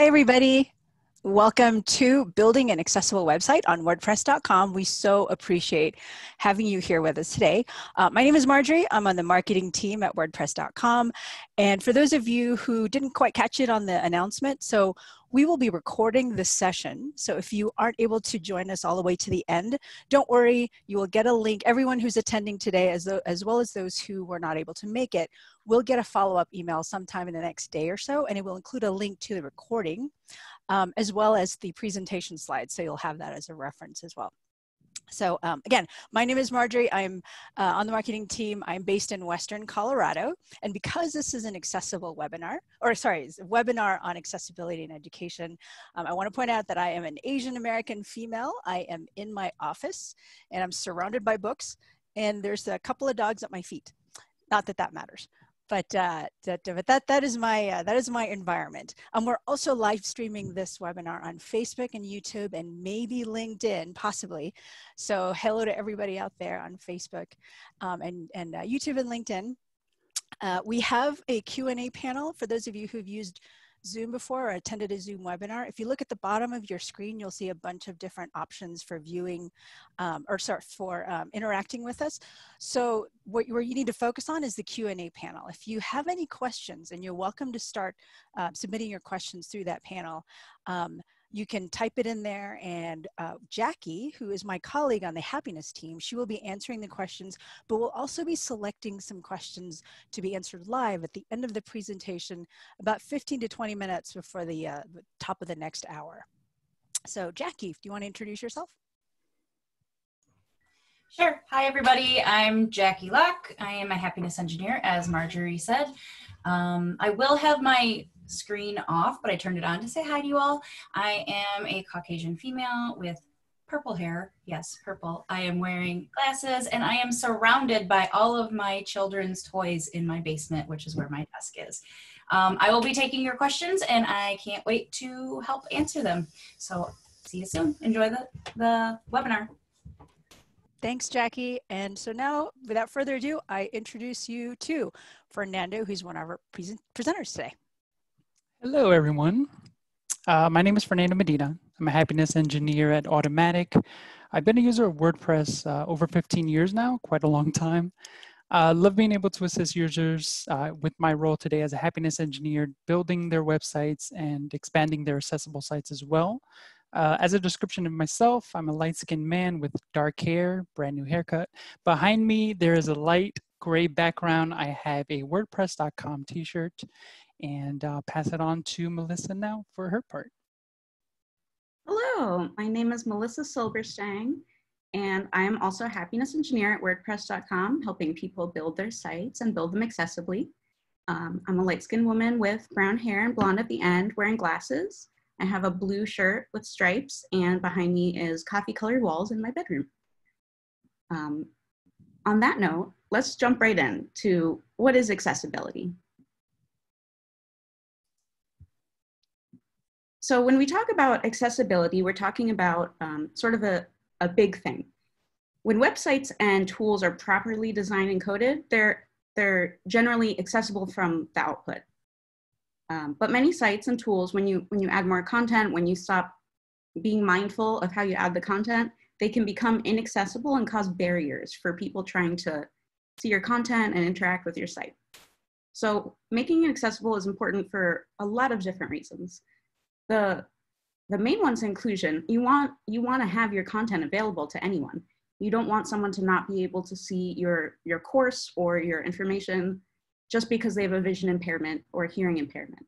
Hi, everybody. Welcome to Building an Accessible Website on WordPress.com. We so appreciate having you here with us today. My name is Marjorie. I'm on the marketing team at WordPress.com. And for those of you who didn't quite catch it on the announcement, so we will be recording this session. So if you aren't able to join us all the way to the end, don't worry, you will get a link. Everyone who's attending today, as well as those who were not able to make it, will get a follow-up email sometime in the next day or so, and it will include a link to the recording, as well as the presentation slides. So you'll have that as a reference as well. So again, my name is Marjorie. I'm on the marketing team. I'm based in Western Colorado. And because this is an accessible webinar, or sorry, it's a webinar on accessibility and education, I want to point out that I am an Asian American female. I am in my office and I'm surrounded by books. And there's a couple of dogs at my feet. Not that that matters. But that is my environment. We're also live streaming this webinar on Facebook and YouTube and maybe LinkedIn, possibly. So hello to everybody out there on Facebook and YouTube and LinkedIn. We have a Q&A panel for those of you who've used Zoom before or attended a Zoom webinar. If you look at the bottom of your screen, you'll see a bunch of different options for viewing or interacting with us. So where you need to focus on is the Q&A panel. If you have any questions, and you're welcome to start submitting your questions through that panel, you can type it in there, and Jackie, who is my colleague on the happiness team, she will be answering the questions, but we'll also be selecting some questions to be answered live at the end of the presentation, about 15 to 20 minutes before the top of the next hour. So Jackie, do you want to introduce yourself? Sure. Hi, everybody. I'm Jackie Locke. I am a happiness engineer, as Marjorie said. I will have my screen off, but I turned it on to say hi to you all. I am a Caucasian female with purple hair. Yes, purple. I am wearing glasses, and I am surrounded by all of my children's toys in my basement, which is where my desk is. I will be taking your questions, and I can't wait to help answer them. So see you soon. Enjoy the webinar. Thanks, Jackie. And so now, without further ado, I introduce you to Fernando, who's one of our presenters today. Hello, everyone. My name is Fernando Medina. I'm a happiness engineer at Automattic. I've been a user of WordPress over 15 years now, quite a long time. Love being able to assist users with my role today as a happiness engineer, building their websites and expanding their accessible sites as well. As a description of myself, I'm a light-skinned man with dark hair, brand new haircut. Behind me, there is a light gray background. I have a WordPress.com t-shirt, and I'll pass it on to Melissa now for her part. Hello, my name is Melissa Silverstang, and I'm also a happiness engineer at WordPress.com, helping people build their sites and build them accessibly. I'm a light-skinned woman with brown hair and blonde at the end, wearing glasses. I have a blue shirt with stripes, and behind me is coffee-colored walls in my bedroom. On that note, let's jump right in to what is accessibility. So when we talk about accessibility, we're talking about sort of a big thing. When websites and tools are properly designed and coded, they're generally accessible from the output. But many sites and tools, when you add more content, when you stop being mindful of how you add the content, they can become inaccessible and cause barriers for people trying to see your content and interact with your site. So making it accessible is important for a lot of different reasons. The main one's inclusion. You want to have your content available to anyone. You don't want someone to not be able to see your course or your information just because they have a vision impairment or hearing impairment.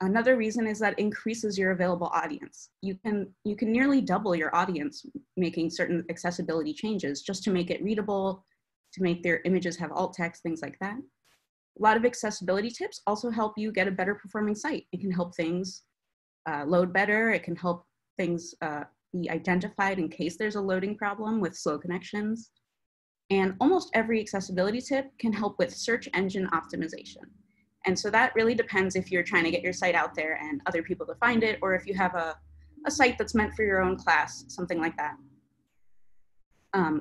Another reason is that increases your available audience. You can nearly double your audience making certain accessibility changes just to make it readable, to make their images have alt text, things like that. A lot of accessibility tips also help you get a better performing site. It can help things load better. It can help things be identified in case there's a loading problem with slow connections. And almost every accessibility tip can help with search engine optimization. And so that really depends if you're trying to get your site out there and other people to find it, or if you have a site that's meant for your own class, something like that.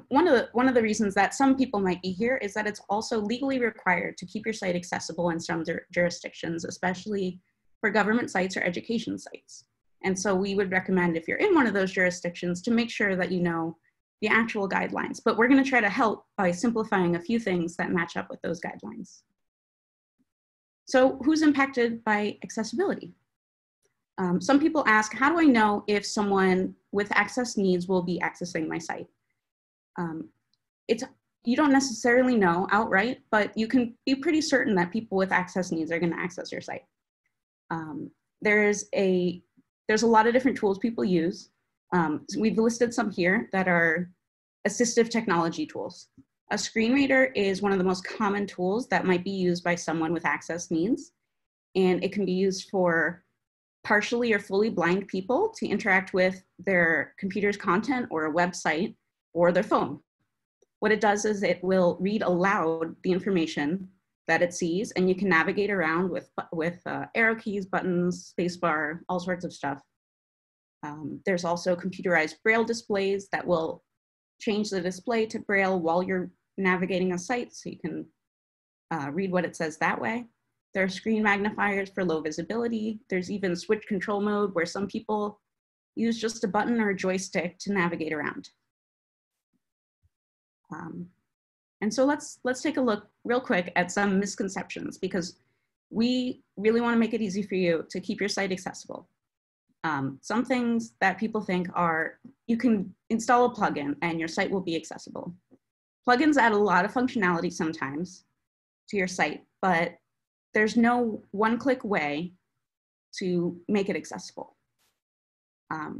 One of the reasons that some people might be here is that it's also legally required to keep your site accessible in some jurisdictions, especially for government sites or education sites. And so we would recommend, if you're in one of those jurisdictions, to make sure that you know the actual guidelines. But we're going to try to help by simplifying a few things that match up with those guidelines. So who's impacted by accessibility? Some people ask, how do I know if someone with access needs will be accessing my site? You don't necessarily know outright, but you can be pretty certain that people with access needs are going to access your site. There's a lot of different tools people use. So we've listed some here that are assistive technology tools. A screen reader is one of the most common tools that might be used by someone with access needs, and it can be used for partially or fully blind people to interact with their computer's content or a website or their phone. What it does is it will read aloud the information that it sees, and you can navigate around with arrow keys, buttons, spacebar, all sorts of stuff. There's also computerized braille displays that will change the display to braille while you're navigating a site, so you can read what it says that way. There are screen magnifiers for low visibility. There's even switch control mode, where some people use just a button or a joystick to navigate around. And so let's take a look real quick at some misconceptions, because we really want to make it easy for you to keep your site accessible. Some things that people think are, you can install a plugin and your site will be accessible. Plugins add a lot of functionality sometimes to your site, but there's no one-click way to make it accessible. The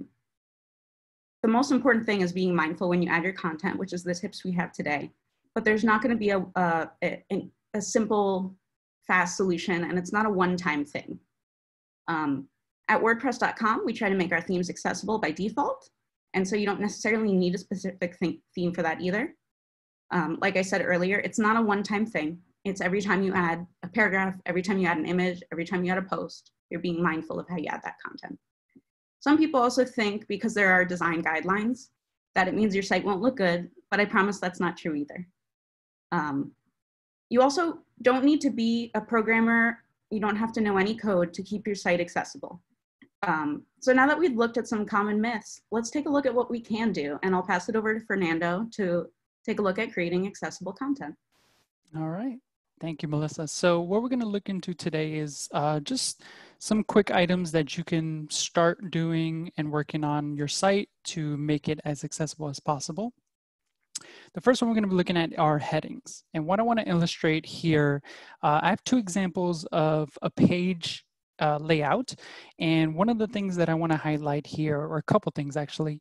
most important thing is being mindful when you add your content, which is the tips we have today. But there's not going to be a simple, fast solution, and it's not a one-time thing. At WordPress.com, we try to make our themes accessible by default, and so you don't necessarily need a specific theme for that either. Like I said earlier, it's not a one-time thing. It's every time you add a paragraph, every time you add an image, every time you add a post, you're being mindful of how you add that content. Some people also think, because there are design guidelines, that it means your site won't look good, but I promise that's not true either. You also don't need to be a programmer. You don't have to know any code to keep your site accessible. So now that we've looked at some common myths, let's take a look at what we can do, and I'll pass it over to Fernando to take a look at creating accessible content. All right. Thank you, Melissa. So what we're going to look into today is just some quick items that you can start doing and working on your site to make it as accessible as possible. The first one we're going to be looking at are headings. And what I want to illustrate here, I have two examples of a page layout. And one of the things that I want to highlight here, or a couple things actually,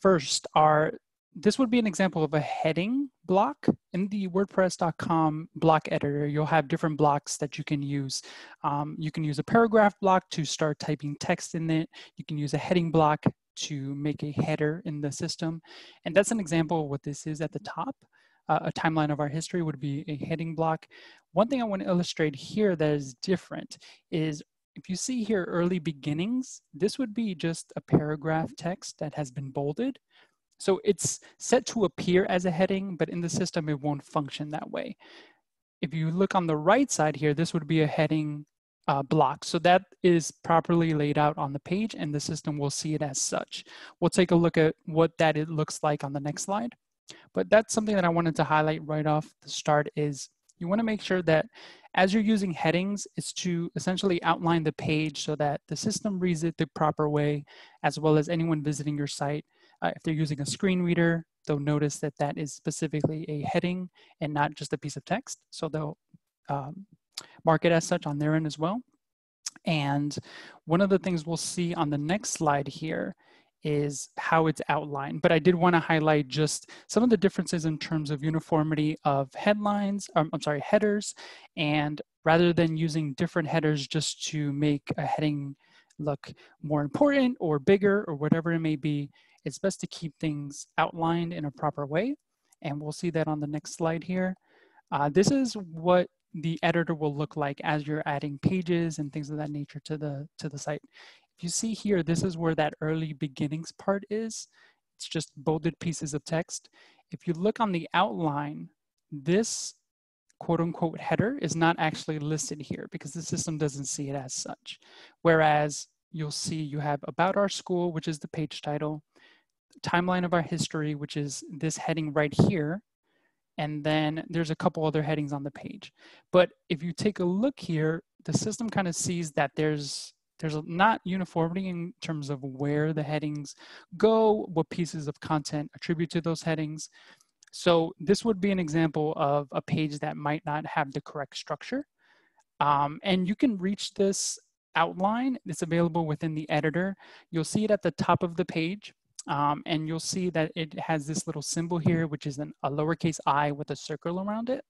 first are, this would be an example of a heading block. In the WordPress.com block editor, you'll have different blocks that you can use. You can use a paragraph block to start typing text in it. You can use a heading block to make a header in the system. And that's an example of what this is at the top. A timeline of our history would be a heading block. One thing I want to illustrate here that is different is, if you see here early beginnings, this would be just a paragraph text that has been bolded. So it's set to appear as a heading, but in the system, it won't function that way. If you look on the right side here, this would be a heading block. So that is properly laid out on the page, and the system will see it as such. We'll take a look at what that it looks like on the next slide. But that's something that I wanted to highlight right off the start is, you want to make sure that as you're using headings, it's to essentially outline the page so that the system reads it the proper way, as well as anyone visiting your site. If they're using a screen reader, they'll notice that that is specifically a heading and not just a piece of text. So they'll mark it as such on their end as well. And one of the things we'll see on the next slide here is how it's outlined. But I did want to highlight just some of the differences in terms of uniformity of headlines, headers, and rather than using different headers just to make a heading look more important or bigger or whatever it may be, it's best to keep things outlined in a proper way. And we'll see that on the next slide here. This is what the editor will look like as you're adding pages and things of that nature to the site. If you see here, this is where that early beginnings part is. It's just bolded pieces of text. If you look on the outline, this quote unquote header is not actually listed here because the system doesn't see it as such. Whereas you'll see you have about our school, which is the page title, timeline of our history, which is this heading right here. And then there's a couple other headings on the page. But if you take a look here, the system kind of sees that there's not uniformity in terms of where the headings go, what pieces of content attribute to those headings. So this would be an example of a page that might not have the correct structure. And you can reach this outline. It's available within the editor. You'll see it at the top of the page. And you'll see that it has this little symbol here, which is a lowercase I with a circle around it.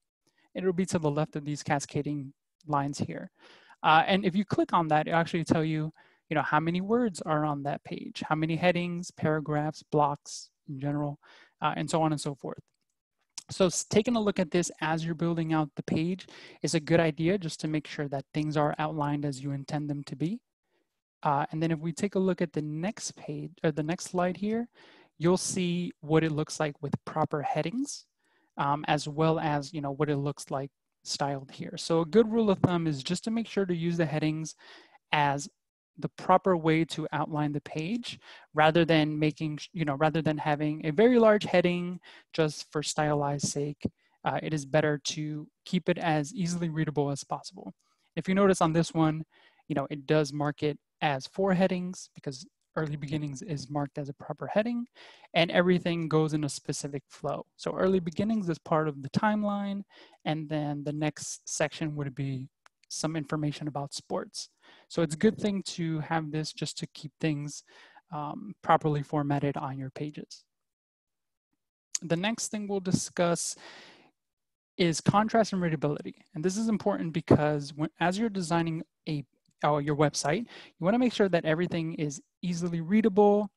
It'll be to the left of these cascading lines here. And if you click on that, it'll actually tell you, how many words are on that page, how many headings, paragraphs, blocks in general, and so on and so forth. So taking a look at this as you're building out the page is a good idea just to make sure that things are outlined as you intend them to be. And then if we take a look at the next page or the next slide here, you'll see what it looks like with proper headings, as well as, what it looks like styled here. So a good rule of thumb is just to make sure to use the headings as the proper way to outline the page rather than making, rather than having a very large heading just for stylized sake. It is better to keep it as easily readable as possible. If you notice on this one, it does mark it as 4 headings because early beginnings is marked as a proper heading and everything goes in a specific flow. So early beginnings is part of the timeline and then the next section would be some information about sports. So it's a good thing to have this just to keep things properly formatted on your pages. The next thing we'll discuss is contrast and readability. And this is important because as you're designing your website, you want to make sure that everything is easily readable,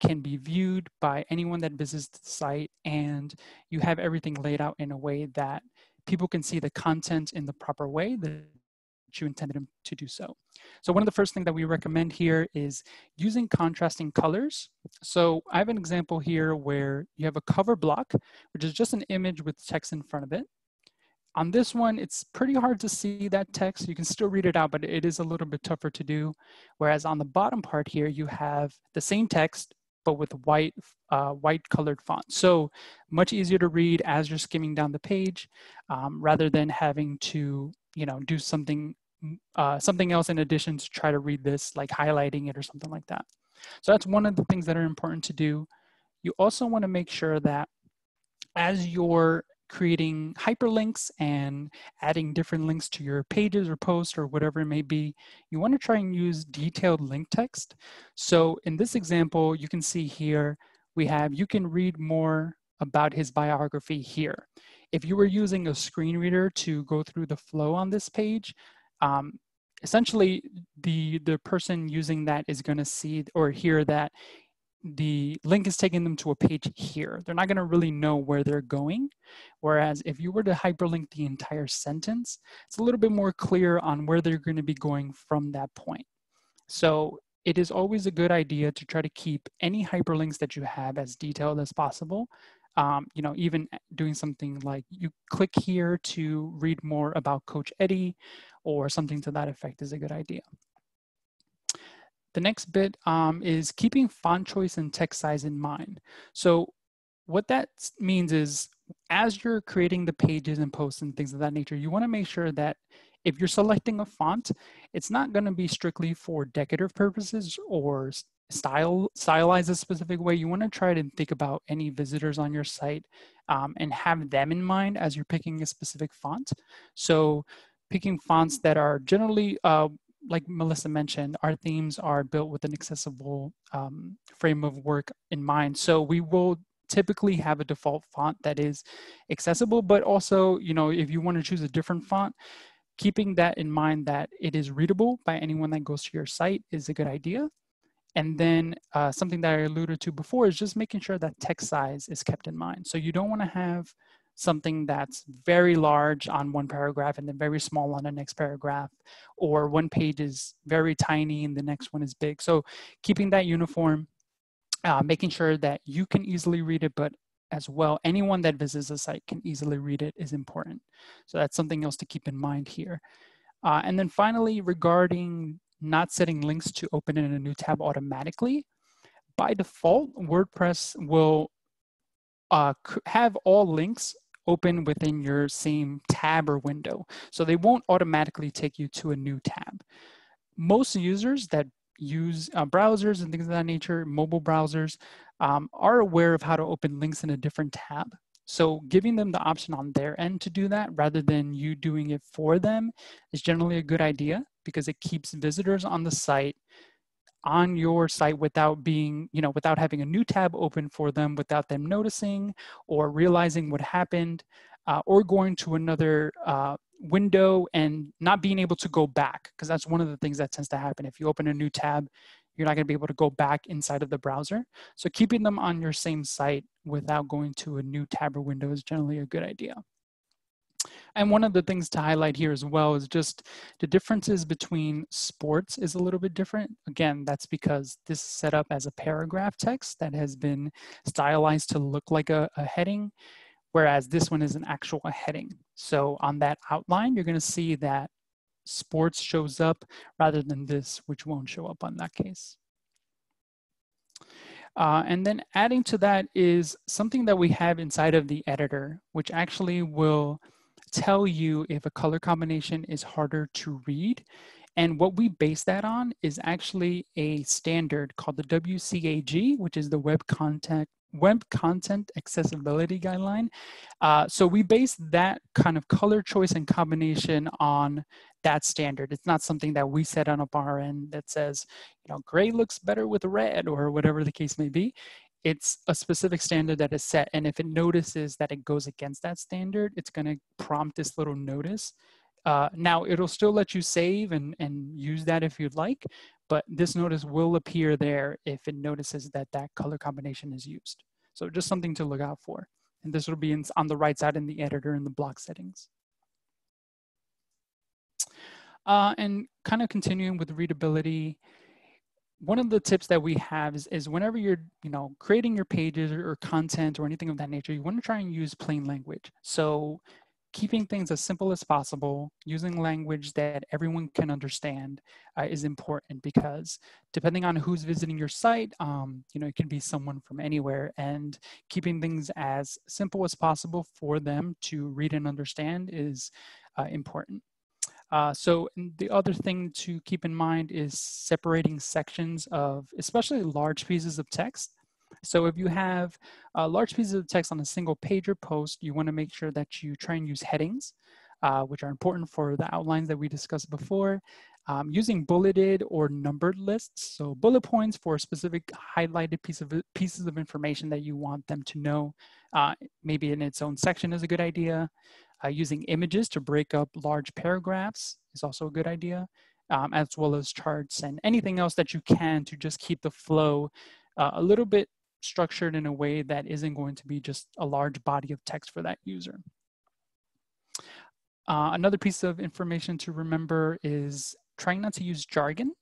can be viewed by anyone that visits the site, and you have everything laid out in a way that people can see the content in the proper way that you intended them to do so. So one of the first things that we recommend here is using contrasting colors. So I have an example here where you have a cover block, which is just an image with text in front of it. On this one, it's pretty hard to see that text. You can still read it out, but it is a little bit tougher to do. Whereas on the bottom part here, you have the same text, but with white, colored font. So much easier to read as you're skimming down the page, rather than having to, do something, else in addition to try to read this, like highlighting it or something like that. So that's one of the things that are important to do. You also want to make sure that as you're creating hyperlinks and adding different links to your pages or posts or whatever it may be, you want to try and use detailed link text. So in this example, you can see here, we have, you can read more about his biography here. If you were using a screen reader to go through the flow on this page, essentially the person using that is going to see or hear that the link is taking them to a page here. They're not going to really know where they're going. Whereas if you were to hyperlink the entire sentence, it's a little bit more clear on where they're going to be going from that point. So it is always a good idea to try to keep any hyperlinks that you have as detailed as possible. Even doing something like you click here to read more about Coach Eddie or something to that effect is a good idea. The next bit is keeping font choice and text size in mind. So what that means is as you're creating the pages and posts and things of that nature, you want to make sure that if you're selecting a font, it's not going to be strictly for decorative purposes or stylized a specific way. You want to try to think about any visitors on your site and have them in mind as you're picking a specific font. So picking fonts that are generally like Melissa mentioned, our themes are built with an accessible frame of work in mind. So we will typically have a default font that is accessible, but also, if you want to choose a different font, keeping that in mind that it is readable by anyone that goes to your site is a good idea. And then something that I alluded to before is just making sure that text size is kept in mind. So you don't want to have something that's very large on one paragraph and then very small on the next paragraph, or one page is very tiny and the next one is big. So keeping that uniform, making sure that you can easily read it, but as well. Anyone that visits the site can easily read it is important. So that's something else to keep in mind here. And then finally, regarding not setting links to open in a new tab automatically, by default, WordPress will have all links open within your same tab or window. So they won't automatically take you to a new tab. Most users that use browsers and things of that nature, mobile browsers, are aware of how to open links in a different tab. So giving them the option on their end to do that rather than you doing it for them is generally a good idea because it keeps visitors on the site, on your site without being, you know, without having a new tab open for them, without them noticing or realizing what happened, or going to another window and not being able to go back, because that's one of the things that tends to happen. If you open a new tab, you're not going to be able to go back inside of the browser. So keeping them on your same site without going to a new tab or window is generally a good idea. And one of the things to highlight here as well is just the differences between sports is a little bit different. Again, that's because this is set up as a paragraph text that has been stylized to look like a heading, whereas this one is an actual heading. So on that outline, you're going to see that sports shows up rather than this, which won't show up on that case. And then adding to that is something that we have inside of the editor, which actually will tell you if a color combination is harder to read. And what we base that on is actually a standard called the WCAG, which is the Web Content Accessibility Guideline. So we base that kind of color choice and combination on that standard. It's not something that we set on a bar end that says, you know, gray looks better with red or whatever the case may be. It's a specific standard that is set. And if it notices that it goes against that standard, it's going to prompt this little notice. Now, it'll still let you save and use that if you'd like, but this notice will appear there if it notices that that color combination is used. So just something to look out for. And this will be in, on the right side in the editor in the block settings. And kind of continuing with readability, one of the tips that we have is whenever you're, you know, creating your pages or content or anything of that nature, you want to try and use plain language. So keeping things as simple as possible, using language that everyone can understand is important because depending on who's visiting your site, you know, it can be someone from anywhere, and keeping things as simple as possible for them to read and understand is important. So the other thing to keep in mind is separating sections of especially large pieces of text. So if you have large pieces of text on a single page or post, you want to make sure that you try and use headings, which are important for the outlines that we discussed before, using bulleted or numbered lists. So bullet points for a specific highlighted pieces of information that you want them to know, maybe in its own section is a good idea. Using images to break up large paragraphs is also a good idea, as well as charts and anything else that you can to just keep the flow a little bit structured in a way that isn't going to be just a large body of text for that user. Another piece of information to remember is trying not to use jargon.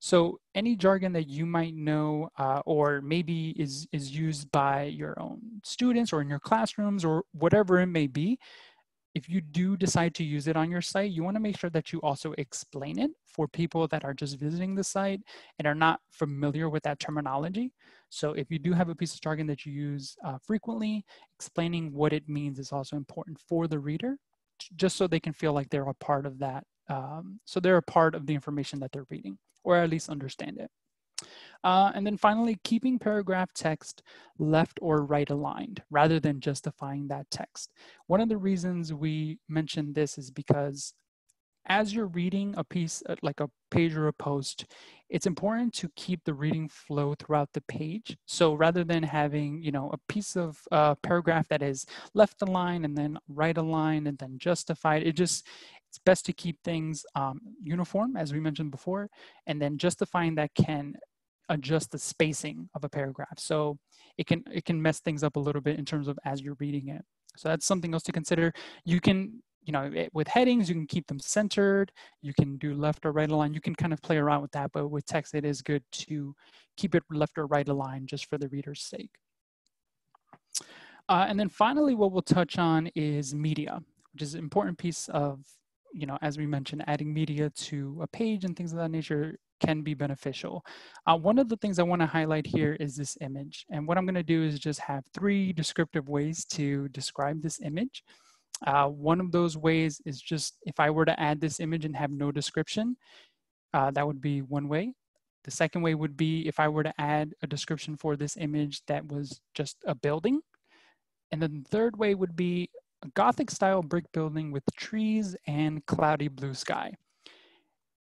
So any jargon that you might know or maybe is used by your own students or in your classrooms or whatever it may be, if you do decide to use it on your site, you want to make sure that you also explain it for people that are just visiting the site and are not familiar with that terminology. So if you do have a piece of jargon that you use frequently, explaining what it means is also important for the reader, just so they can feel like they're a part of that. So they're a part of the information that they're reading, or at least understand it. And then finally, keeping paragraph text left or right aligned rather than justifying that text. One of the reasons we mentioned this is because as you're reading a piece, like a page or a post, it's important to keep the reading flow throughout the page. So rather than having, you know, a piece of paragraph that is left aligned and then right aligned and then justified, it's best to keep things uniform, as we mentioned before, and then justifying that can adjust the spacing of a paragraph. So it can mess things up a little bit in terms of as you're reading it. So that's something else to consider. You can, you know, with headings, you can keep them centered. You can do left or right aligned. You can kind of play around with that, but with text, it is good to keep it left or right aligned just for the reader's sake. And then finally, what we'll touch on is media, which is an important piece of, you know, as we mentioned, adding media to a page and things of that nature can be beneficial. One of the things I want to highlight here is this image. And what I'm going to do is just have three descriptive ways to describe this image. One of those ways is just if I were to add this image and have no description, that would be one way. The second way would be if I were to add a description for this image that was just a building. And then the third way would be a Gothic style brick building with trees and cloudy blue sky.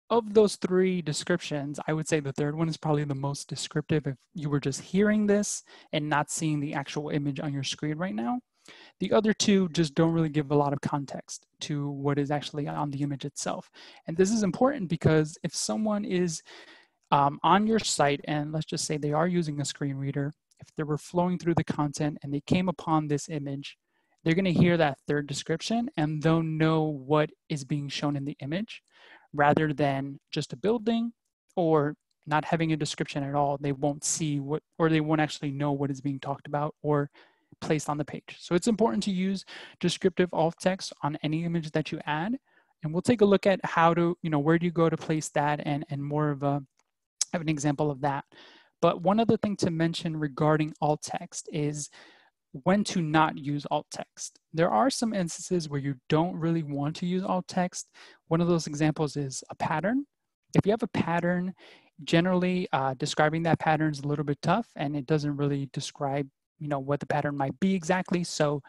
Of those three descriptions, I would say the third one is probably the most descriptive if you were just hearing this and not seeing the actual image on your screen right now. The other two just don't really give a lot of context to what is actually on the image itself. And this is important because if someone is on your site and let's just say they are using a screen reader, if they were flowing through the content and they came upon this image, they're going to hear that third description and they'll know what is being shown in the image rather than just a building or not having a description at all. They won't see what, or they won't actually know what is being talked about or placed on the page. So it's important to use descriptive alt text on any image that you add. And we'll take a look at how to, you know, where do you go to place that and more of a, have an example of that. But one other thing to mention regarding alt text is when to not use alt text. There are some instances where you don't really want to use alt text. One of those examples is a pattern. If you have a pattern, generally describing that pattern is a little bit tough and it doesn't really describe, you know, what the pattern might be exactly. So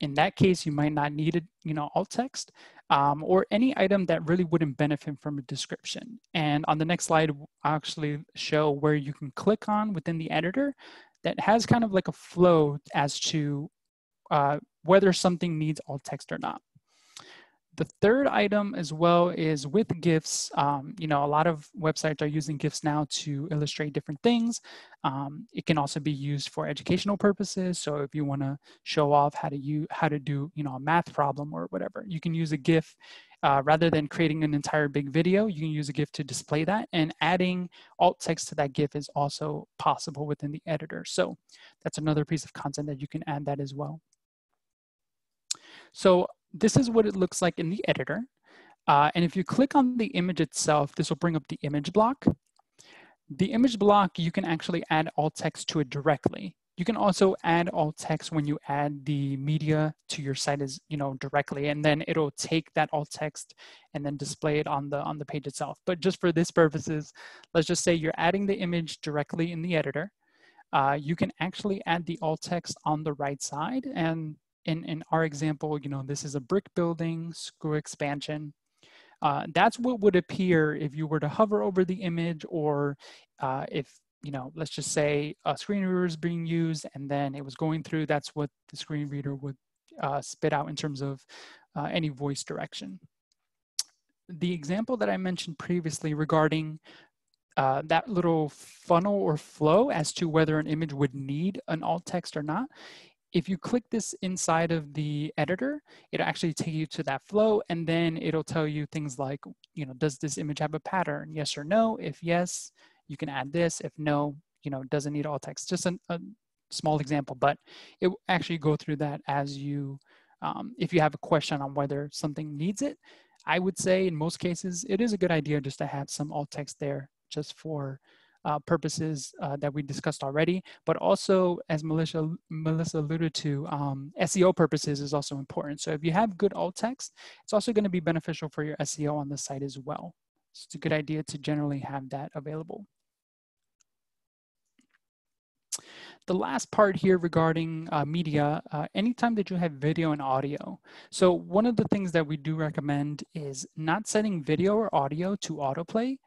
in that case, you might not need, you know, alt text or any item that really wouldn't benefit from a description. And on the next slide, I'll actually show where you can click on within the editor that has kind of like a flow as to whether something needs alt text or not. The third item as well is with GIFs. You know, a lot of websites are using GIFs now to illustrate different things. It can also be used for educational purposes. So if you want to show off how to do, you know, a math problem or whatever, you can use a GIF rather than creating an entire big video. You can use a GIF to display that, and adding alt text to that GIF is also possible within the editor. So that's another piece of content that you can add that as well. So this is what it looks like in the editor. And if you click on the image itself, this will bring up the image block. The image block, you can actually add alt text to it directly. You can also add alt text when you add the media to your site as, you know, directly, and then it'll take that alt text and then display it on the page itself. But just for this purposes, let's just say you're adding the image directly in the editor. You can actually add the alt text on the right side, and in our example, you know, this is a brick building, school expansion. That's what would appear if you were to hover over the image, or if, you know, let's just say a screen reader is being used and then it was going through, that's what the screen reader would spit out in terms of any voice direction. The example that I mentioned previously regarding that little funnel or flow as to whether an image would need an alt text or not, if you click this inside of the editor, it'll actually take you to that flow, and then it'll tell you things like, you know, does this image have a pattern? Yes or no? If yes, you can add this. If no, you know, doesn't need alt text. Just a small example, but it will actually go through that as you, if you have a question on whether something needs it. I would say in most cases, it is a good idea just to have some alt text there just for purposes that we discussed already, but also as Melissa alluded to, SEO purposes is also important. So if you have good alt text, it's also going to be beneficial for your SEO on the site as well. So it's a good idea to generally have that available. The last part here regarding media, anytime that you have video and audio. So one of the things that we do recommend is not setting video or audio to autoplay.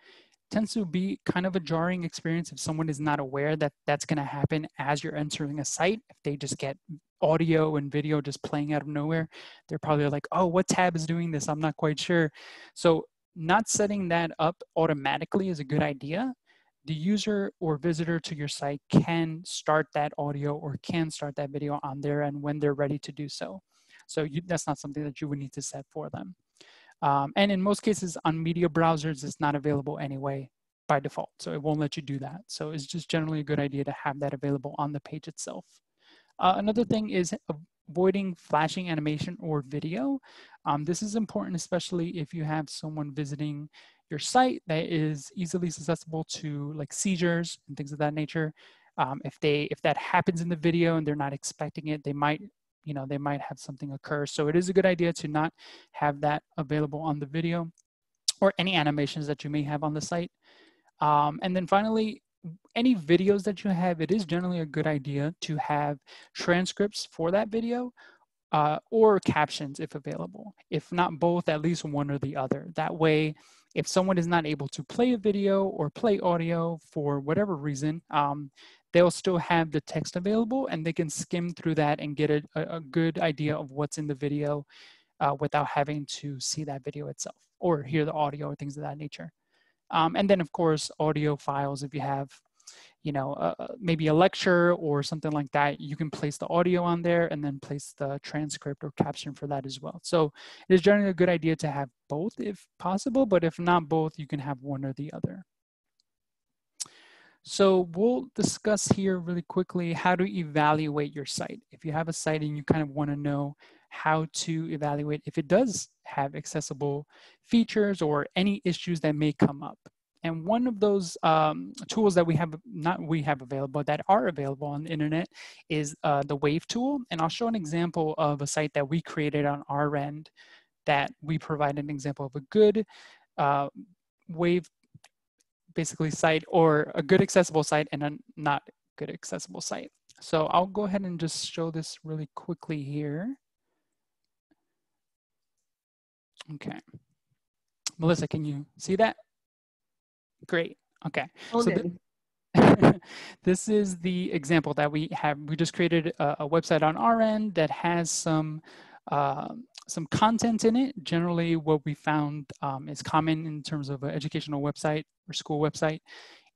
Tends to be kind of a jarring experience if someone is not aware that that's going to happen as you're entering a site. If they just get audio and video just playing out of nowhere, they're probably like, oh, what tab is doing this? I'm not quite sure. So not setting that up automatically is a good idea. The user or visitor to your site can start that audio or can start that video on their end when they're ready to do so. So that's not something that you would need to set for them. And in most cases on media browsers, it's not available anyway by default. So it won't let you do that. So it's just generally a good idea to have that available on the page itself. Another thing is avoiding flashing animation or video. This is important, especially if you have someone visiting your site that is easily susceptible to like seizures and things of that nature. If that happens in the video and they're not expecting it, they might, you know, they might have something occur. So it is a good idea to not have that available on the video or any animations that you may have on the site. And then finally, any videos that you have, it is generally a good idea to have transcripts for that video or captions if available. If not both, at least one or the other. That way, if someone is not able to play a video or play audio for whatever reason, they'll still have the text available and they can skim through that and get a good idea of what's in the video without having to see that video itself or hear the audio or things of that nature. And then of course, audio files, if you have, you know, maybe a lecture or something like that, you can place the audio on there and then place the transcript or caption for that as well. So it is generally a good idea to have both if possible, but if not both, you can have one or the other. So we'll discuss here really quickly how to evaluate your site. If you have a site and you kind of want to know how to evaluate if it does have accessible features or any issues that may come up. And one of those tools that we have available that are available on the internet is the WAVE tool. And I'll show an example of a site that we created on our end that we provide an example of a good WAVE basically site or a good accessible site and a not good accessible site. So I'll go ahead and just show this really quickly here. Okay. Melissa, can you see that? Great. Okay. So this is the example that we have. We just created a website on our end that has some content in it. Generally, what we found is common in terms of an educational website or school website.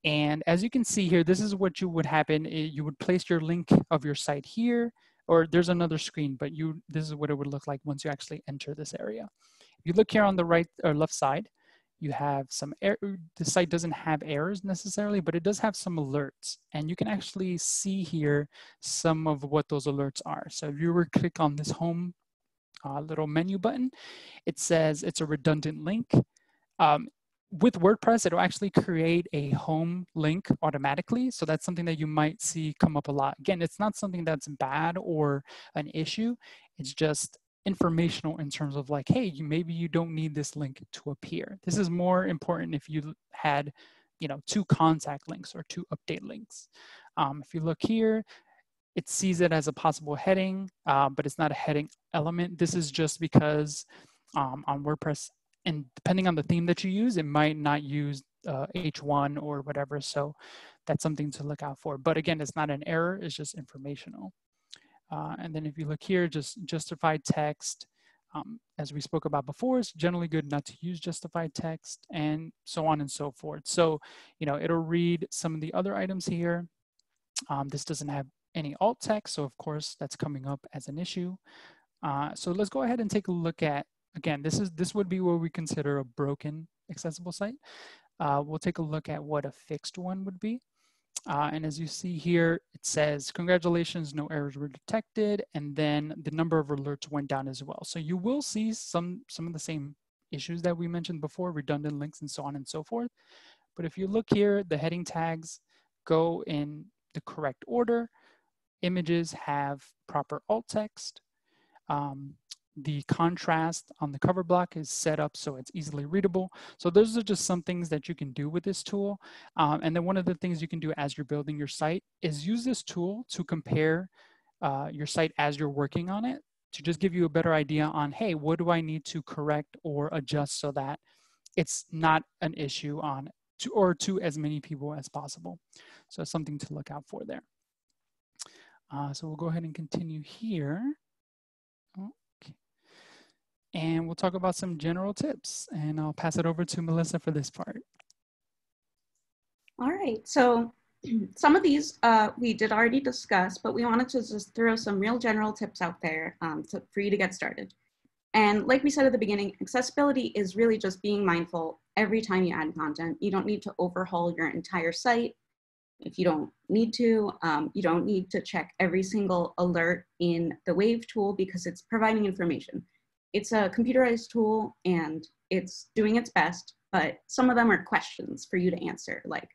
And as you can see here, this is what you would place your link of your site here, or there's another screen, but this is what it would look like once you actually enter this area. If you look here on the right or left side, you have some error. The site doesn't have errors necessarily, but it does have some alerts. And you can actually see here some of what those alerts are. So if you were to click on this home little menu button, it says it's a redundant link. With WordPress, it'll actually create a home link automatically. So that's something that you might see come up a lot. Again, it's not something that's bad or an issue. It's just informational in terms of like, hey, maybe you don't need this link to appear. This is more important if you had, you know, two contact links or two update links. If you look here, it sees it as a possible heading, but it's not a heading element. This is just because on WordPress, and depending on the theme that you use, it might not use H1 or whatever. So that's something to look out for. But again, it's not an error, it's just informational. And then if you look here, just justified text, as we spoke about before, it's generally good not to use justified text and so on and so forth. So, you know, it'll read some of the other items here. This doesn't have any alt text. So of course that's coming up as an issue. So let's go ahead and take a look at, again, this would be what we consider a broken accessible site. We'll take a look at what a fixed one would be. And as you see here, it says, congratulations, no errors were detected. And then the number of alerts went down as well. So you will see some of the same issues that we mentioned before, redundant links and so on and so forth. But if you look here, the heading tags go in the correct order. Images have proper alt text. The contrast on the cover block is set up so it's easily readable. So those are just some things that you can do with this tool. And then one of the things you can do as you're building your site is use this tool to compare your site as you're working on it to just give you a better idea on, hey, what do I need to correct or adjust so that it's not an issue to as many people as possible. So something to look out for there. So we'll go ahead and continue here. And we'll talk about some general tips, and I'll pass it over to Melissa for this part. All right, so some of these we did already discuss, but we wanted to just throw some real general tips out there for you to get started. And like we said at the beginning, accessibility is really just being mindful every time you add content. You don't need to overhaul your entire site. if you don't need to. You don't need to check every single alert in the WAVE tool because it's providing information. It's a computerized tool and it's doing its best, but some of them are questions for you to answer, like,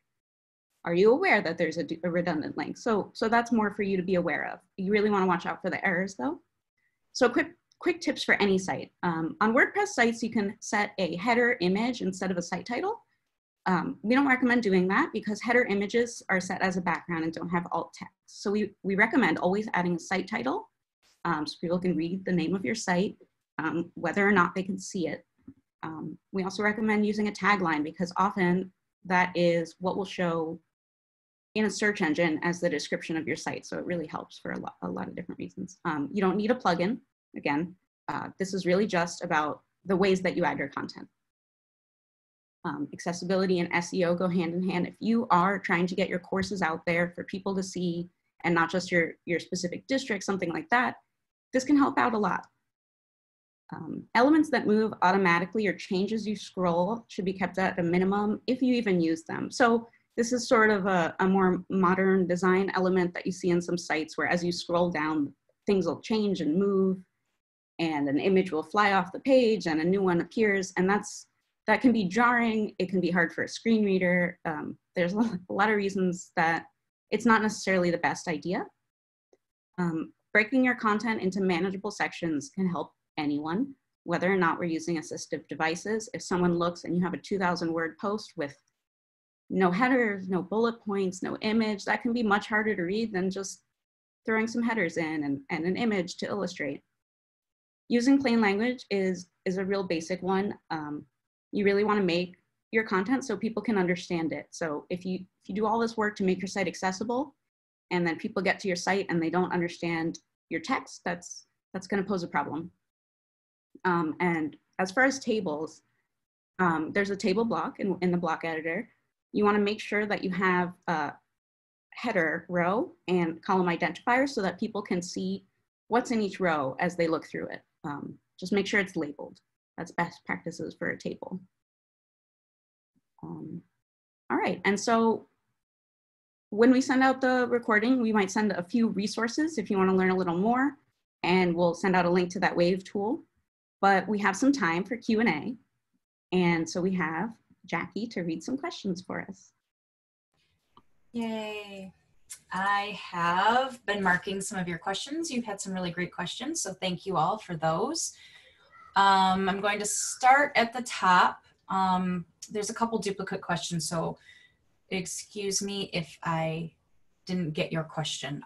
are you aware that there's a redundant link? So that's more for you to be aware of. You really want to watch out for the errors though. So quick tips for any site. On WordPress sites, you can set a header image instead of a site title. We don't recommend doing that because header images are set as a background and don't have alt text. So we recommend always adding a site title so people can read the name of your site, whether or not they can see it. We also recommend using a tagline because often that is what will show in a search engine as the description of your site. So it really helps for a lot of different reasons. You don't need a plugin. Again, this is really just about the ways that you add your content. Accessibility and SEO go hand in hand. If you are trying to get your courses out there for people to see and not just your specific district, something like that, this can help out a lot. Elements that move automatically or change as you scroll should be kept at a minimum if you even use them. So this is sort of a more modern design element that you see in some sites where as you scroll down, things will change and move, and an image will fly off the page and a new one appears, and that can be jarring. It can be hard for a screen reader. There's a lot of reasons that it's not necessarily the best idea. Breaking your content into manageable sections can help anyone, whether or not we're using assistive devices. If someone looks and you have a 2,000-word post with no headers, no bullet points, no image, that can be much harder to read than just throwing some headers in and an image to illustrate. Using plain language is a real basic one. You really want to make your content so people can understand it. So if you do all this work to make your site accessible and then people get to your site and they don't understand your text, that's going to pose a problem. And as far as tables, there's a table block in the block editor. You want to make sure that you have header row and column identifier so that people can see what's in each row as they look through it. Just make sure it's labeled. That's best practices for a table. All right, and so when we send out the recording, we might send a few resources if you want to learn a little more, and we'll send out a link to that WAVE tool. But we have some time for Q&A, and so we have Jackie to read some questions for us. Yay. I have been marking some of your questions. You've had some really great questions, so thank you all for those. I'm going to start at the top. There's a couple duplicate questions, so excuse me if I didn't get your question.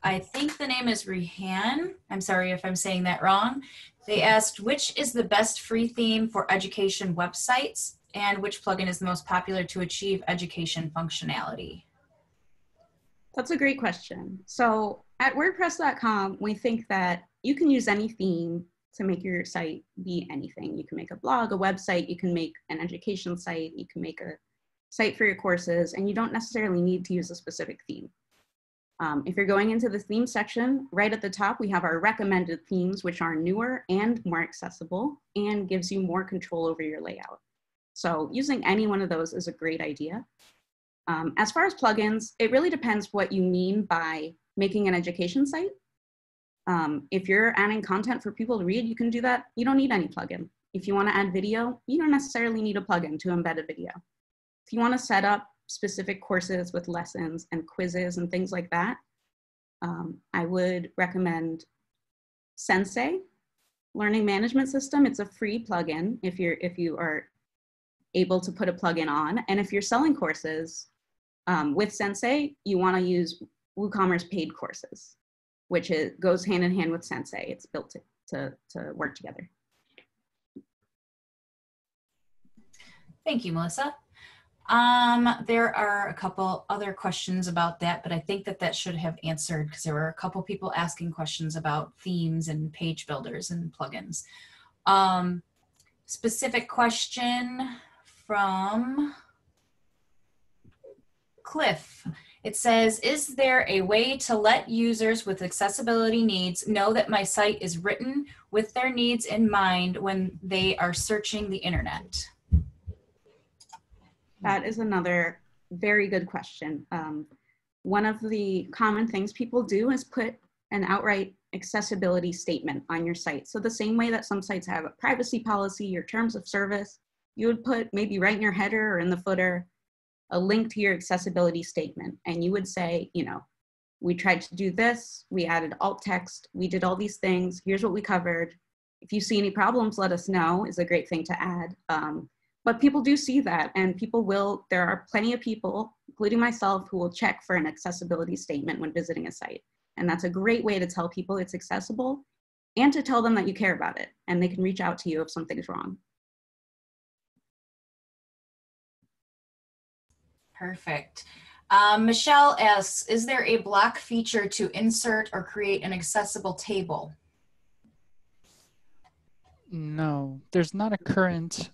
I think the name is Rehan. I'm sorry if I'm saying that wrong. They asked, which is the best free theme for education websites? And which plugin is the most popular to achieve education functionality? That's a great question. So at WordPress.com, we think that you can use any theme to make your site be anything. You can make a blog, a website, you can make an education site, you can make a site for your courses, and you don't necessarily need to use a specific theme. If you're going into the theme section, right at the top, we have our recommended themes, which are newer and more accessible and gives you more control over your layout. So using any one of those is a great idea. As far as plugins, it really depends what you mean by making an education site. If you're adding content for people to read, you can do that. You don't need any plugin. If you want to add video, you don't necessarily need a plugin to embed a video. If you want to set up specific courses with lessons and quizzes and things like that, I would recommend Sensei Learning Management System. It's a free plugin if you are able to put a plugin on. And if you're selling courses with Sensei, you want to use WooCommerce paid courses, which goes hand in hand with Sensei. It's built to work together. Thank you, Melissa. There are a couple other questions about that, but I think that should have answered because there were a couple people asking questions about themes and page builders and plugins. Specific question from Cliff. It says, is there a way to let users with accessibility needs know that my site is written with their needs in mind when they are searching the internet? That is another very good question. One of the common things people do is put an outright accessibility statement on your site. So the same way that some sites have a privacy policy, your terms of service, you would put maybe right in your header or in the footer, a link to your accessibility statement. And you would say, you know, we tried to do this, we added alt text, we did all these things, here's what we covered. If you see any problems, let us know is a great thing to add. But people do see that, and people will, there are plenty of people, including myself, who will check for an accessibility statement when visiting a site. And that's a great way to tell people it's accessible and to tell them that you care about it, and they can reach out to you if something's wrong. Perfect. Michelle asks, is there a block feature to insert or create an accessible table? No, there's not a current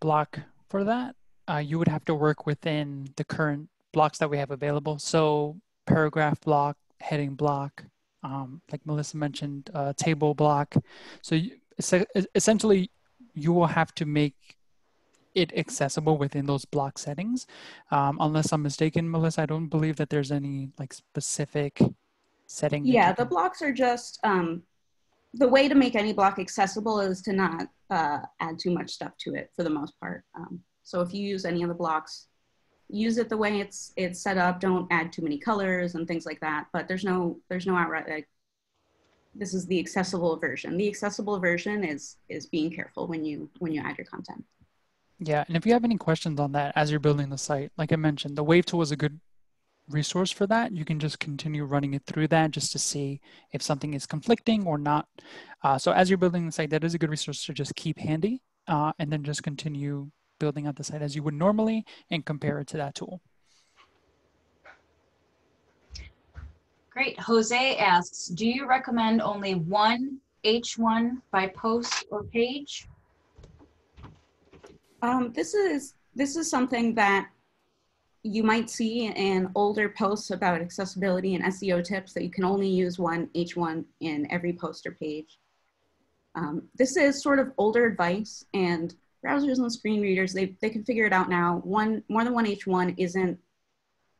block for that. You would have to work within the current blocks that we have available. So paragraph block, heading block, like Melissa mentioned, table block. So essentially, you will have to make it accessible within those block settings. Unless I'm mistaken, Melissa, I don't believe that there's any like specific setting. Yeah, the blocks are just, the way to make any block accessible is to not add too much stuff to it for the most part. So if you use any of the blocks, use it the way it's set up. Don't add too many colors and things like that. But there's no outright, like, this is the accessible version. The accessible version is being careful when you add your content. Yeah, and if you have any questions on that as you're building the site, like I mentioned, the WAVE tool is a good resource for that. You can just continue running it through that just to see if something is conflicting or not. So as you're building the site, that is a good resource to just keep handy and then just continue building out the site as you would normally and compare it to that tool. Great. Jose asks, do you recommend only one H1 by post or page? This is something that you might see in older posts about accessibility and SEO tips, that you can only use one H1 in every post or page. This is sort of older advice, and browsers and screen readers, they can figure it out now. More than one H1 isn't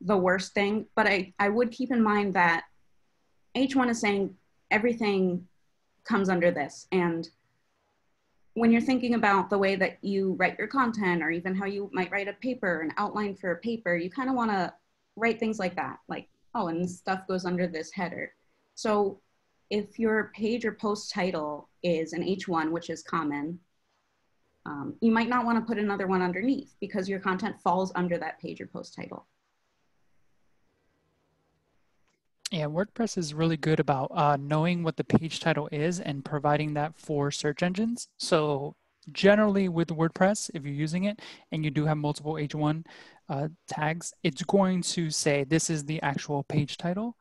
the worst thing, but I would keep in mind that H1 is saying everything comes under this. And when you're thinking about the way that you write your content, or even how you might write a paper, an outline for a paper, you kind of want to write things like that, like, oh, and this stuff goes under this header. So if your page or post title is an H1, which is common, you might not want to put another one underneath, because your content falls under that page or post title. Yeah, WordPress is really good about knowing what the page title is and providing that for search engines. So generally with WordPress, if you're using it and you do have multiple H1 tags, it's going to say this is the actual page title.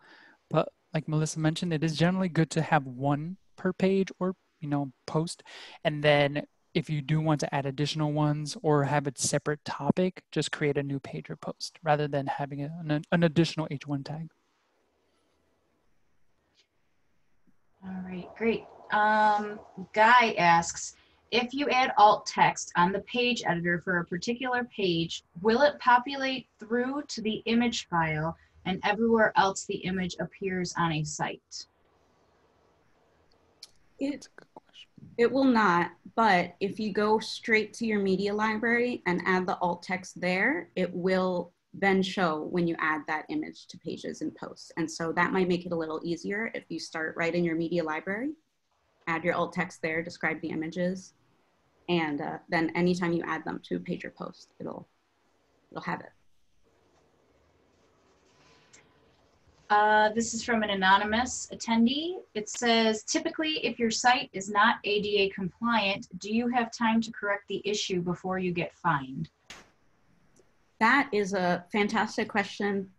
But like Melissa mentioned, it is generally good to have one per page or, you know, post. And then if you do want to add additional ones or have a separate topic, just create a new page or post rather than having an additional H1 tag. All right, great. Guy asks, if you add alt text on the page editor for a particular page, will it populate through to the image file and everywhere else the image appears on a site? It will not, but if you go straight to your media library and add the alt text there, it will then show when you add that image to pages and posts. And so that might make it a little easier if you start right in your media library, add your alt text there, describe the images, and then anytime you add them to a page or post, it'll have it. This is from an anonymous attendee. It says, typically if your site is not ADA compliant, do you have time to correct the issue before you get fined? That is a fantastic question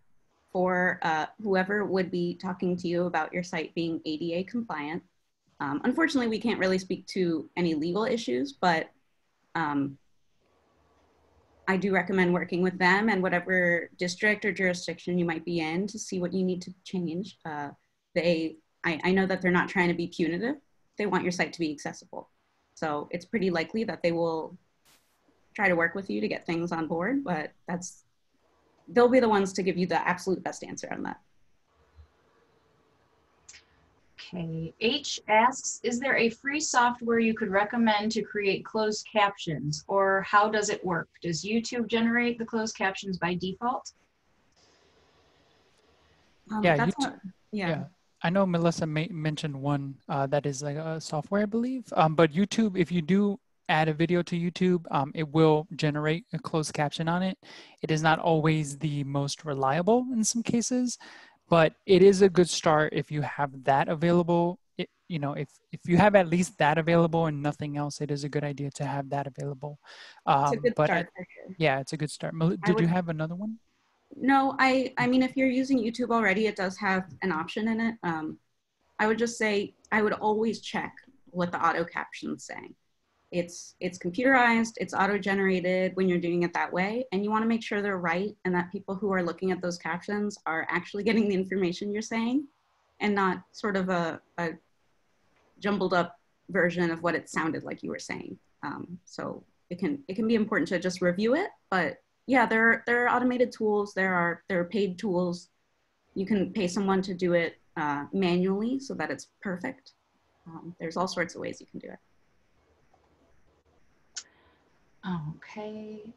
for whoever would be talking to you about your site being ADA compliant. Unfortunately, we can't really speak to any legal issues, but I do recommend working with them and whatever district or jurisdiction you might be in to see what you need to change. I know that they're not trying to be punitive. They want your site to be accessible. So it's pretty likely that they will try to work with you to get things on board, but that's they'll be the ones to give you the absolute best answer on that. Okay, H asks, is there a free software you could recommend to create closed captions, or how does it work? Does YouTube generate the closed captions by default? Yeah, yeah. I know Melissa mentioned one that is like a software, I believe, but YouTube, if you do add a video to YouTube, it will generate a closed caption on it. It is not always the most reliable in some cases, but it is a good start if you have that available. It, you know, if you have at least that available and nothing else, it is a good idea to have that available. It's a good start. Yeah, it's a good start. Did you have another one? No, I mean, if you're using YouTube already, it does have an option in it. I would just say, I would always check what the auto caption's saying. It's computerized, it's auto-generated when you're doing it that way, and you want to make sure they're right and that people who are looking at those captions are actually getting the information you're saying and not sort of a jumbled up version of what it sounded like you were saying. So it can be important to just review it, but yeah, there are automated tools. There are paid tools. You can pay someone to do it manually so that it's perfect. There's all sorts of ways you can do it. Okay,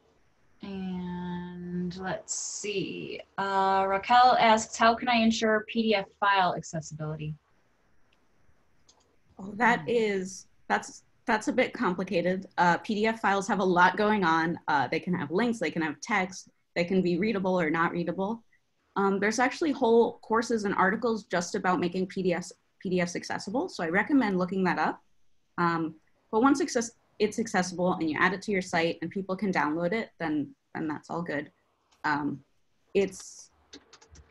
and let's see. Raquel asks, how can I ensure PDF file accessibility? Oh, that's a bit complicated. PDF files have a lot going on. They can have links, they can have text, they can be readable or not readable. There's actually whole courses and articles just about making PDFs accessible. So I recommend looking that up. But once it's accessible and you add it to your site and people can download it, then that's all good. A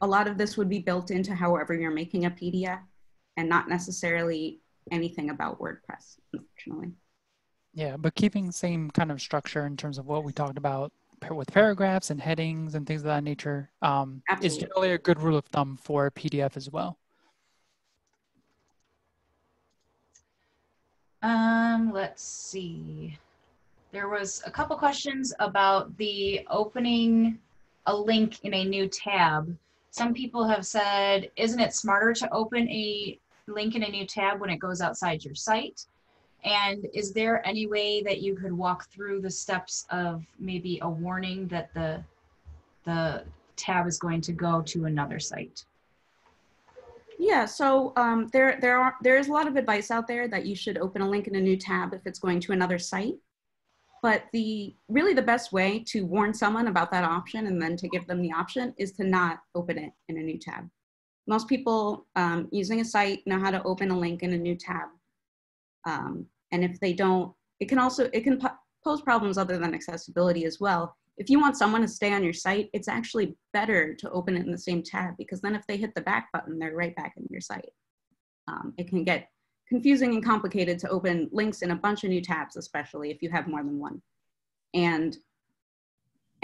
lot of this would be built into however you're making a PDF and not necessarily anything about WordPress, unfortunately. Yeah, but keeping same kind of structure in terms of what we talked about with paragraphs and headings and things of that nature is generally a good rule of thumb for a PDF as well. Let's see. There was a couple questions about the opening a link in a new tab. Some people have said, isn't it smarter to open a link in a new tab when it goes outside your site? And is there any way that you could walk through the steps of maybe a warning that the tab is going to go to another site? Yeah, so there is a lot of advice out there that you should open a link in a new tab if it's going to another site. But really the best way to warn someone about that option and then to give them the option is to not open it in a new tab. Most people using a site know how to open a link in a new tab. And if they don't, it can pose problems other than accessibility as well. If you want someone to stay on your site, it's actually better to open it in the same tab, because then if they hit the back button, they're right back in your site. It can get confusing and complicated to open links in a bunch of new tabs, especially if you have more than one. And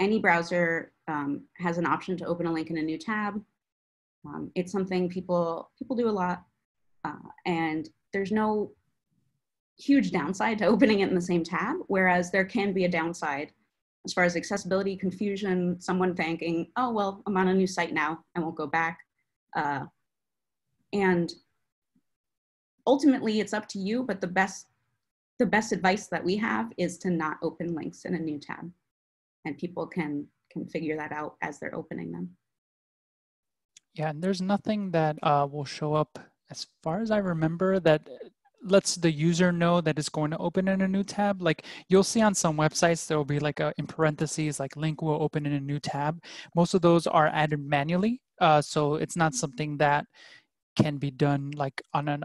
any browser has an option to open a link in a new tab. It's something people do a lot, and there's no huge downside to opening it in the same tab, whereas there can be a downside as far as accessibility, confusion, someone thinking, oh, well, I'm on a new site now, I won't go back. And ultimately, it's up to you, but the best advice that we have is to not open links in a new tab, and people can figure that out as they're opening them. Yeah, and there's nothing that will show up, as far as I remember, that lets the user know that it's going to open in a new tab. Like, you'll see on some websites, there will be like in parentheses, like link will open in a new tab. Most of those are added manually. So it's not something that can be done like on an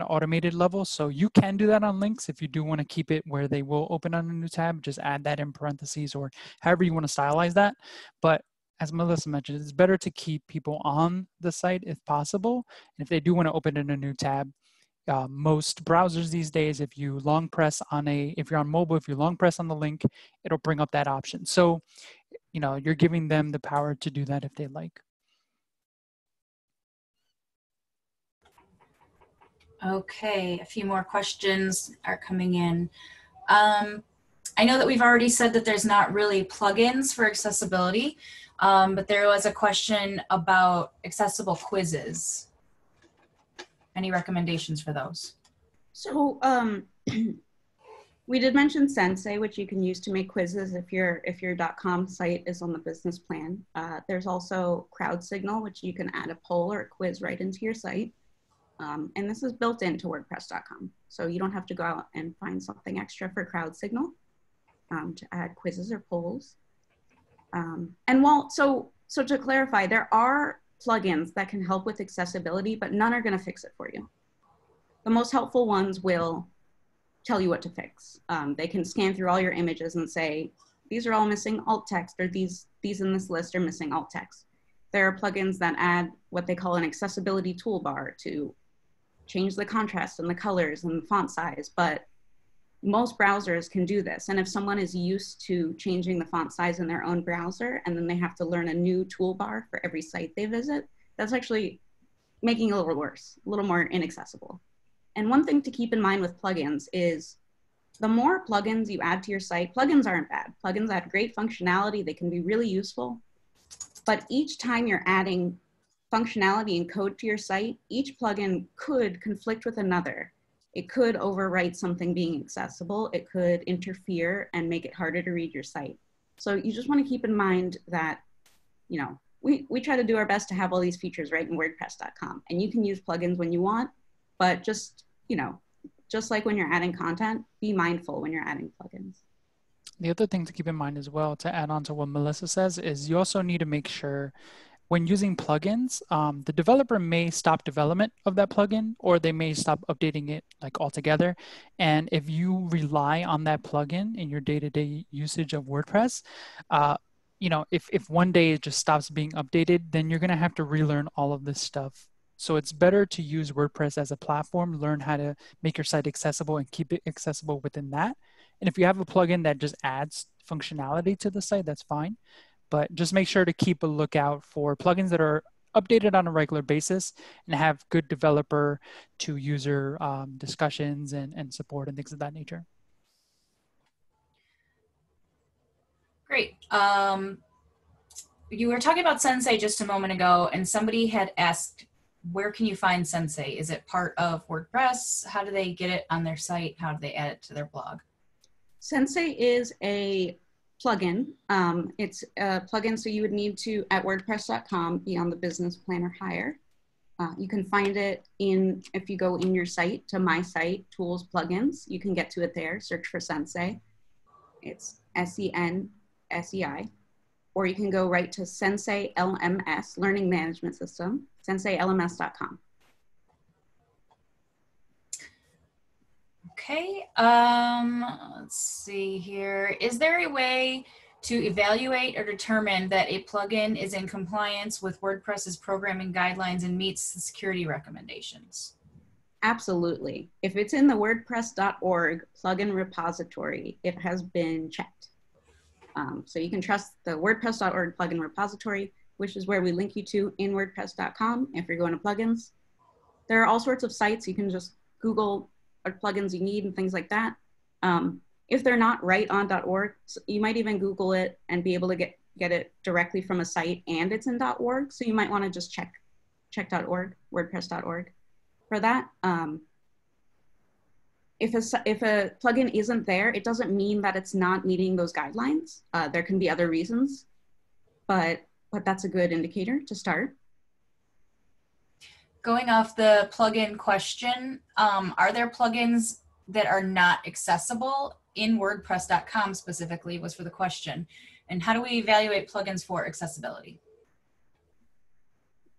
automated level. So you can do that on links if you do want to keep it where they will open on a new tab, just add that in parentheses or however you want to stylize that. But as Melissa mentioned, it's better to keep people on the site if possible. And if they do want to open in a new tab, most browsers these days, if you're on mobile, if you long press on the link, it'll bring up that option. So, you know, you're giving them the power to do that if they like. Okay, a few more questions are coming in. I know that we've already said that there's not really plugins for accessibility, but there was a question about accessible quizzes. Any recommendations for those? So we did mention Sensei, which you can use to make quizzes if your .com site is on the business plan. There's also CrowdSignal, which you can add a poll or a quiz right into your site. And this is built into WordPress.com. So you don't have to go out and find something extra for CrowdSignal to add quizzes or polls. And while, so to clarify, there are plugins that can help with accessibility, but none are going to fix it for you. The most helpful ones will tell you what to fix. They can scan through all your images and say, these are all missing alt text, or these in this list are missing alt text. There are plugins that add what they call an accessibility toolbar to change the contrast and the colors and the font size, but most browsers can do this. And if someone is used to changing the font size in their own browser, and then they have to learn a new toolbar for every site they visit, that's actually making it a little worse, a little more inaccessible. And one thing to keep in mind with plugins is the more plugins you add to your site, plugins aren't bad. Plugins add great functionality. They can be really useful. But each time you're adding functionality and code to your site, each plugin could conflict with another. It could overwrite something being accessible. It could interfere and make it harder to read your site. So you just want to keep in mind that, you know, we try to do our best to have all these features right in WordPress.com. And you can use plugins when you want, but just, you know, just like when you're adding content, be mindful when you're adding plugins. The other thing to keep in mind as well, to add on to what Melissa says, is you also need to make sure when using plugins, the developer may stop development of that plugin, or they may stop updating it like altogether. And if you rely on that plugin in your day-to-day usage of WordPress, you know, if one day it just stops being updated, then you're going to have to relearn all of this stuff. So it's better to use WordPress as a platform, learn how to make your site accessible and keep it accessible within that. And if you have a plugin that just adds functionality to the site, that's fine. But just make sure to keep a lookout for plugins that are updated on a regular basis and have good developer to user discussions and support and things of that nature. Great. You were talking about Sensei just a moment ago, and somebody had asked, where can you find Sensei? Is it part of WordPress? How do they get it on their site? How do they add it to their blog? Sensei is a plugin. It's a plugin, so you would need to, at WordPress.com, be on the business plan or higher. You can find it in, if you go in your site to My Site, Tools, Plugins, you can get to it there. Search for Sensei. It's S-E-N-S-E-I. Or you can go right to Sensei LMS, Learning Management System, senseilms.com. Okay, let's see here. Is there a way to evaluate or determine that a plugin is in compliance with WordPress's programming guidelines and meets the security recommendations? Absolutely. If it's in the WordPress.org plugin repository, it has been checked. So you can trust the WordPress.org plugin repository, which is where we link you to in WordPress.com if you're going to plugins. There are all sorts of sites. You can just Google what plugins you need and things like that. If they're not right on .org, you might even Google it and be able to get it directly from a site and it's in .org. So you might want to just check .org, WordPress.org for that. If a plugin isn't there, it doesn't mean that it's not meeting those guidelines. There can be other reasons, but that's a good indicator to start. Going off the plugin question, are there plugins that are not accessible in WordPress.com specifically was for the question. And how do we evaluate plugins for accessibility?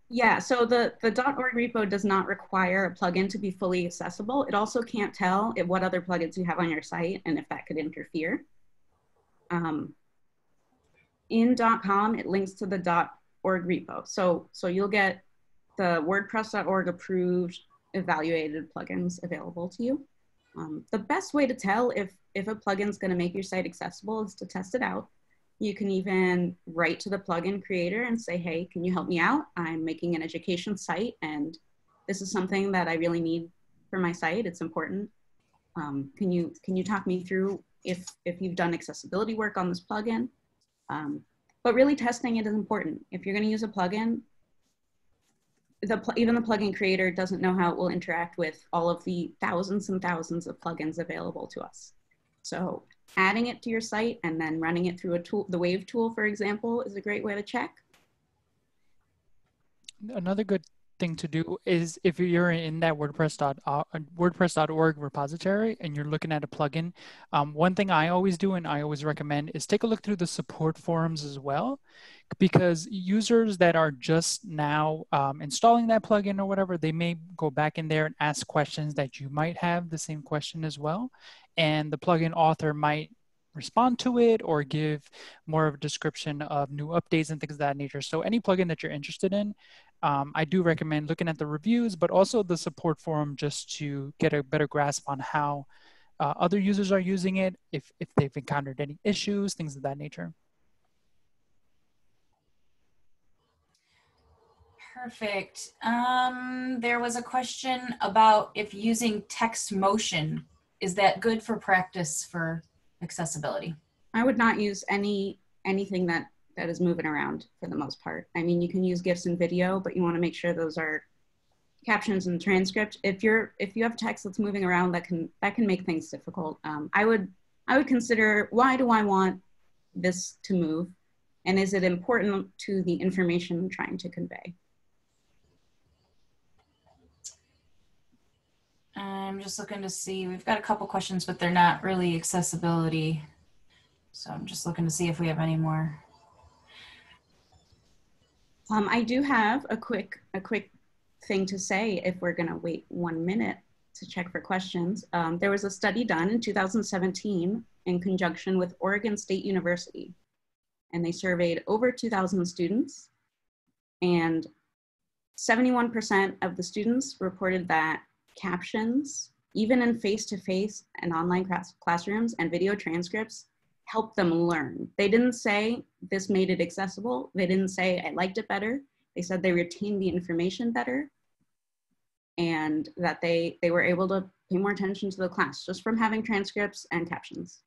Yeah, so the .org repo does not require a plugin to be fully accessible. It also can't tell what other plugins you have on your site and if that could interfere. In .com, it links to the .org repo. So you'll get the WordPress.org approved, evaluated plugins available to you. The best way to tell if a plugin's going to make your site accessible is to test it out. You can even write to the plugin creator and say, hey, can you help me out? I'm making an education site and this is something that I really need for my site. It's important. Can you talk me through if you've done accessibility work on this plugin. But really testing it is important. If you're gonna use a plugin, even the plugin creator doesn't know how it will interact with all of the thousands and thousands of plugins available to us. So adding it to your site and then running it through a tool, the WAVE tool, for example, is a great way to check. Another good thing to do is if you're in that WordPress.org repository and you're looking at a plugin, one thing I always do and I always recommend is take a look through the support forums as well, because users that are just now installing that plugin or whatever, they may go back in there and ask questions that you might have the same question as well. And the plugin author might respond to it or give more of a description of new updates and things of that nature. So any plugin that you're interested in, I do recommend looking at the reviews, but also the support forum just to get a better grasp on how other users are using it, if they've encountered any issues, things of that nature. Perfect. There was a question about if using text motion, is that good for practice for accessibility? I would not use anything that is moving around for the most part. I mean, you can use GIFs and video, but you want to make sure those are captions and transcript. If you have text that's moving around, that can make things difficult. I would consider, why do I want this to move, and is it important to the information I'm trying to convey? I'm just looking to see, we've got a couple questions, but they're not really accessibility. So I'm just looking to see if we have any more. I do have a quick thing to say if we're gonna wait 1 minute to check for questions. There was a study done in 2017 in conjunction with Oregon State University, and they surveyed over 2,000 students, and 71% of the students reported that captions, even in face-to-face and online classrooms and video transcripts, help them learn. They didn't say this made it accessible. They didn't say I liked it better. They said they retained the information better, and that they were able to pay more attention to the class just from having transcripts and captions.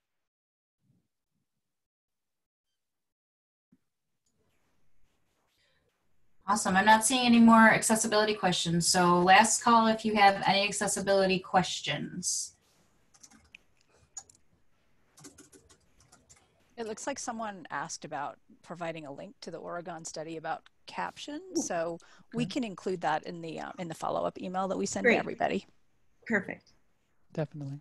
Awesome. I'm not seeing any more accessibility questions. So last call if you have any accessibility questions. It looks like someone asked about providing a link to the Oregon study about captions. So we can include that in the follow-up email that we send to everybody. Perfect. Definitely.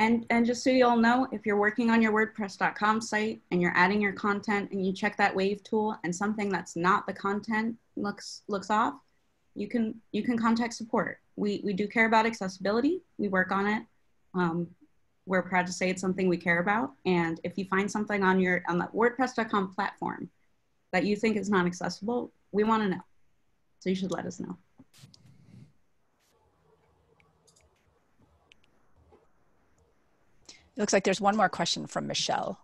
And just so you all know, if you're working on your WordPress.com site and you're adding your content and you check that WAVE tool and something that's not the content looks off, you can contact support. We do care about accessibility. We work on it. We're proud to say it's something we care about. And if you find something on the WordPress.com platform that you think is not accessible, we want to know. So you should let us know. It looks like there's one more question from Michelle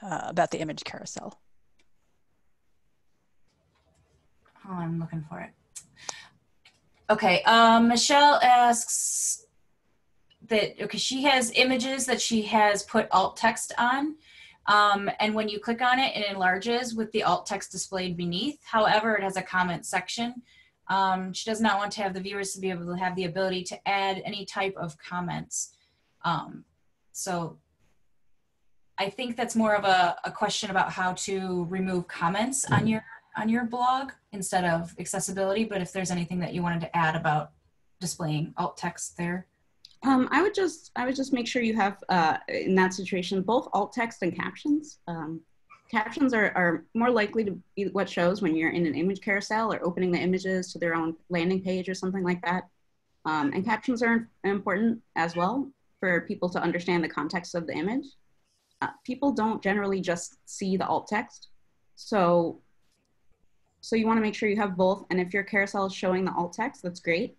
about the image carousel. Oh, I'm looking for it. Okay, Michelle asks that, okay, she has images that she has put alt text on, and when you click on it, it enlarges with the alt text displayed beneath. However, it has a comment section. She does not want to have the viewers to be able to have the ability to add any type of comments. So I think that's more of a question about how to remove comments on your blog instead of accessibility, but if there's anything that you wanted to add about displaying alt text there. I would just make sure you have, in that situation, both alt text and captions. Captions are more likely to be what shows when you're in an image carousel or opening the images to their own landing page or something like that. And captions are important as well for people to understand the context of the image. People don't generally just see the alt text. So you wanna make sure you have both, and if your carousel is showing the alt text, that's great.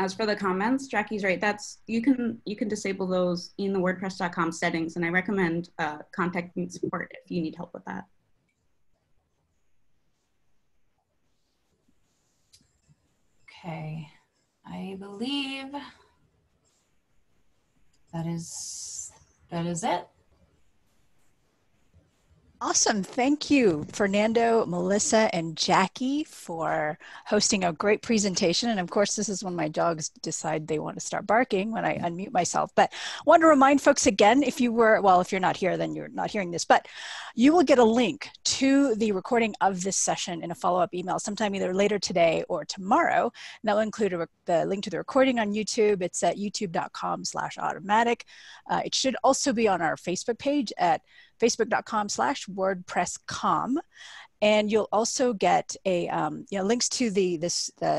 As for the comments, Jackie's right, you can disable those in the WordPress.com settings, and I recommend contacting support if you need help with that. Okay, I believe That is it. Awesome. Thank you, Fernando, Melissa, and Jackie for hosting a great presentation. And of course, this is when my dogs decide they want to start barking when I unmute myself. But I want to remind folks again, if you were, well, if you're not here, then you're not hearing this, but you will get a link to the recording of this session in a follow-up email sometime either later today or tomorrow. And that will include the link to the recording on YouTube. It's at youtube.com/automattic. It should also be on our Facebook page at facebook.com/WordPress.com, and you'll also get a links to the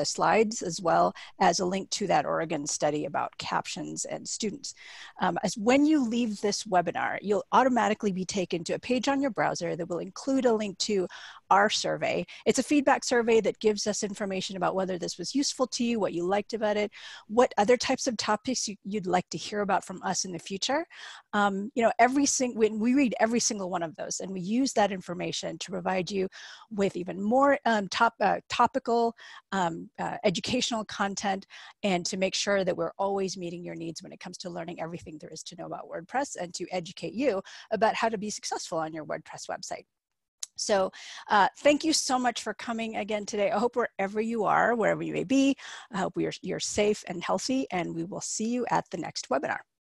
slides, as well as a link to that Oregon study about captions and students. As when you leave this webinar, you'll automatically be taken to a page on your browser that will include a link to our survey. It's a feedback survey that gives us information about whether this was useful to you, what you liked about it, what other types of topics you'd like to hear about from us in the future. We read every single one of those, and we use that information to provide you with even more topical educational content, and to make sure that we're always meeting your needs when it comes to learning everything there is to know about WordPress, and to educate you about how to be successful on your WordPress website. So thank you so much for coming again today. I hope wherever you are, wherever you may be, you're safe and healthy, and we will see you at the next webinar.